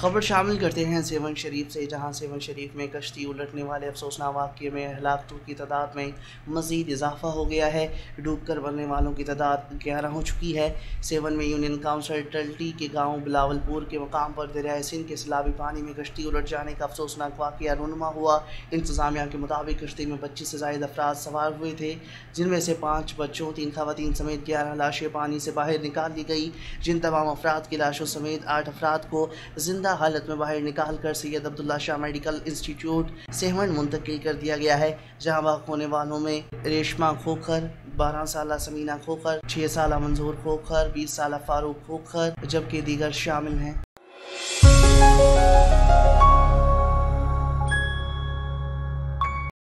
खबर शामिल करते हैं सेवन शरीफ से, जहां सेवन शरीफ में कश्ती उलटने वाले अफसोसनाक वाक़े में हलाकतों की तादाद में मज़ीद इजाफा हो गया है। डूबकर मरने वालों की तादाद 11 हो चुकी है। सेवन में यूनियन काउंसिल टल्टी के गांव बिलावलपुर के मकाम पर दरियाए सिंध के सैलाबी पानी में कश्ती उलट जाने का अफसोसनाक वाक़या रुनुमा हुआ। इंतज़ामिया के मुताबिक कश्ती में 25 से ज़ायद अफराद सवार हुए थे, जिनमें से 5 बच्चों, 3 खवातीन समेत 11 लाशें पानी से बाहर निकाल ली गई, जिन तमाम अफराद की लाशों समेत 8 अफराद को जिंदा हालत में बाहर निकाल कर सैयद अब्दुल्ला शाह मेडिकल इंस्टीट्यूट सेहवन मुंतकिल कर दिया गया है, जहां बाग होने वालों में रेशमा खोखर, 12 साल समीना खोखर, 6 साल मंजूर खोखर, 20 साल फारूक खोखर जबकि दीगर शामिल हैं।